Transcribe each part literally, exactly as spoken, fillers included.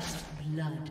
First blood.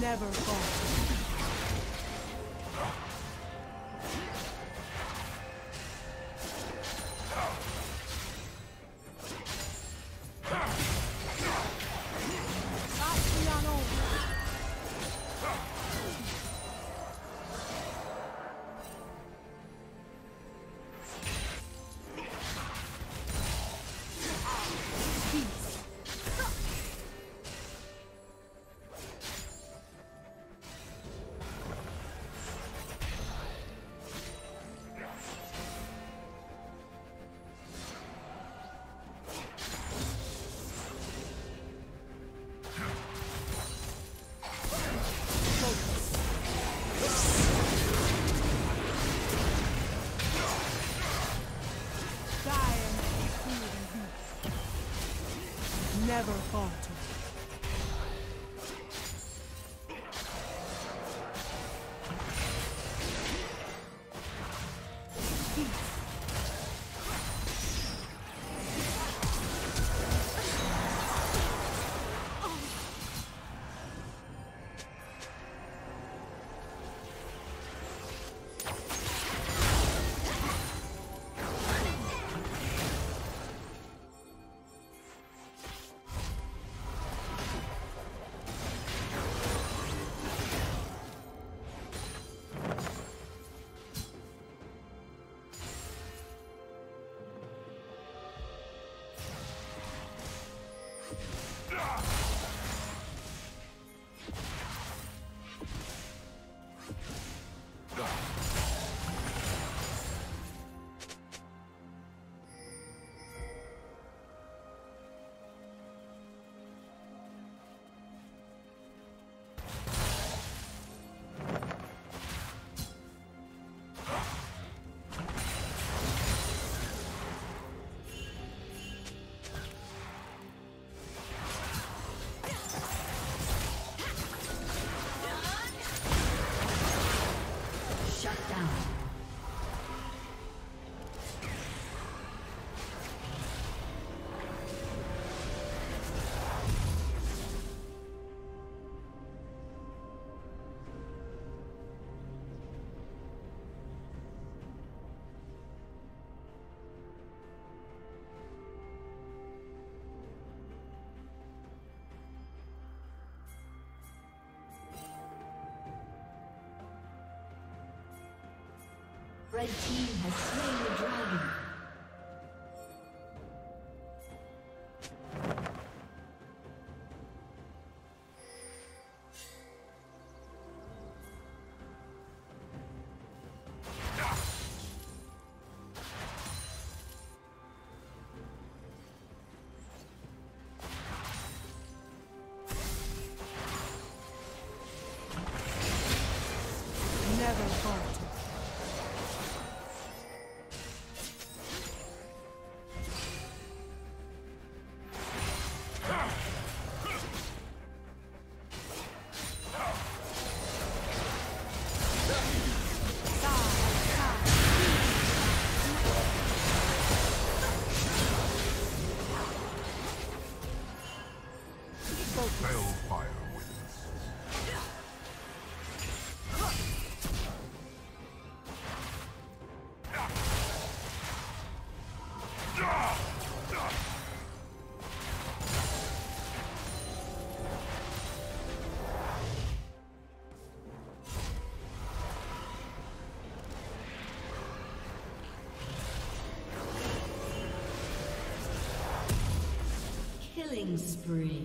Never fall. Never fought. Red team has slain the dragon. Killing spree.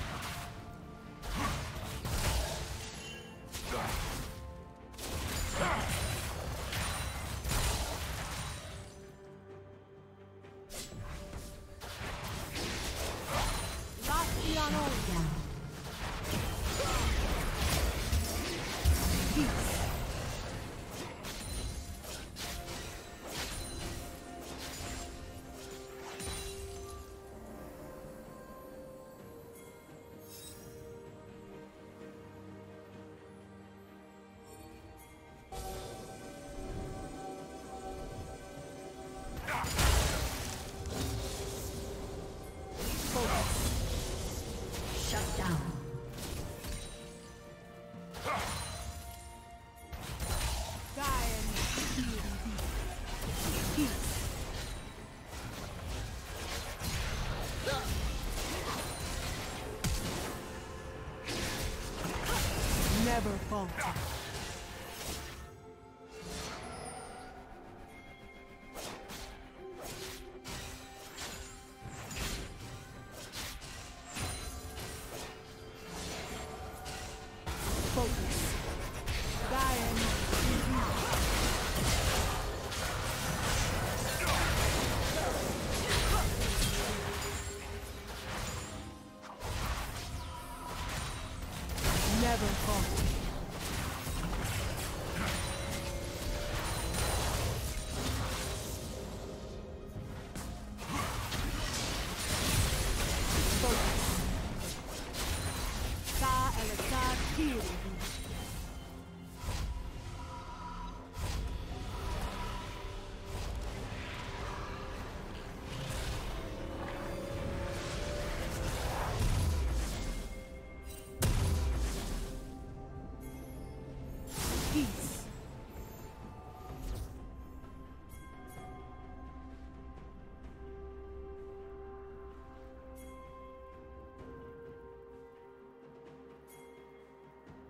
Never fall.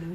Blue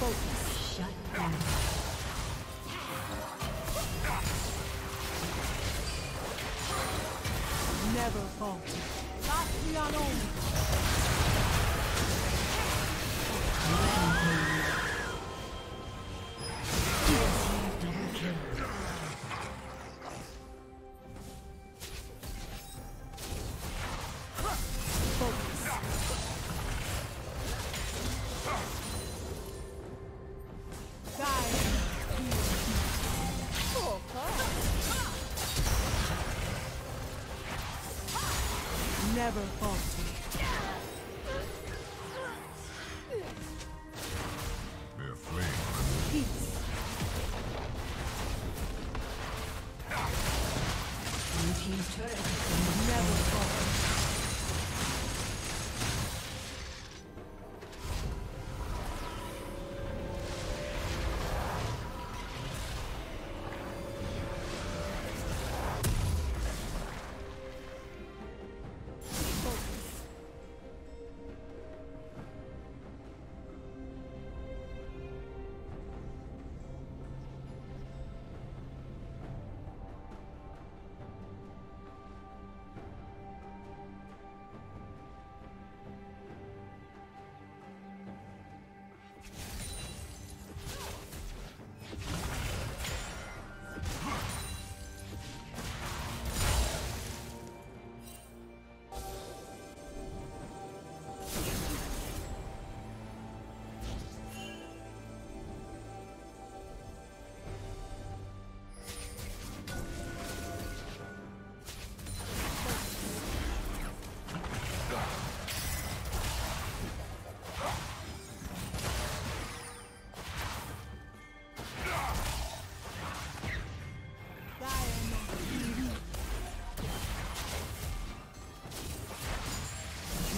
Focus. Shut down. Never fall. Not the unknown. Never falter. Their flame. Peace. Blue team's turret has never falter.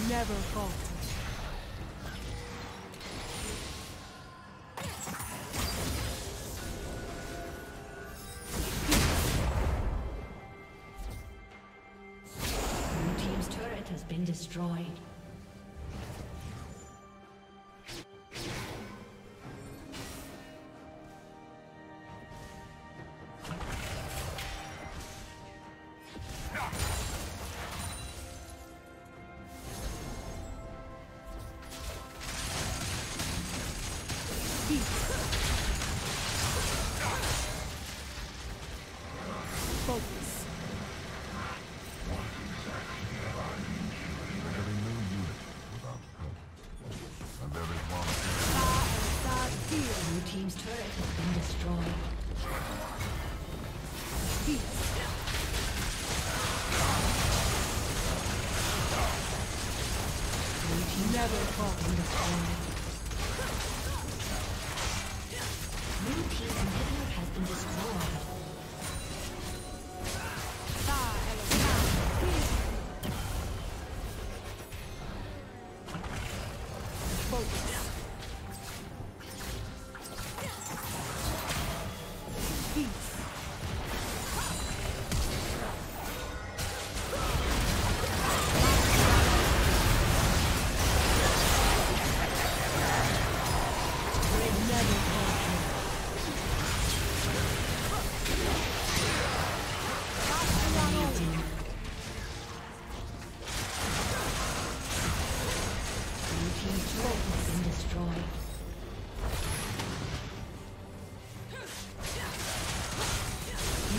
Never fall. Blue team's turret has been destroyed. Team's turret has been destroyed. Peace. Team never caught in the storm. Blue team's inhibitor has been destroyed.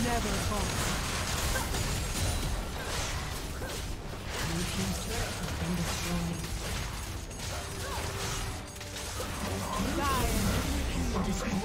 never falls. Blue team's turret has been destroyed. Dying has been destroyed.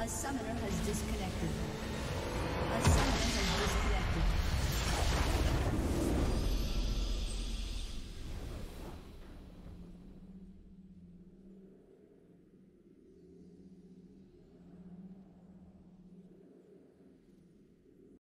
A summoner has disconnected.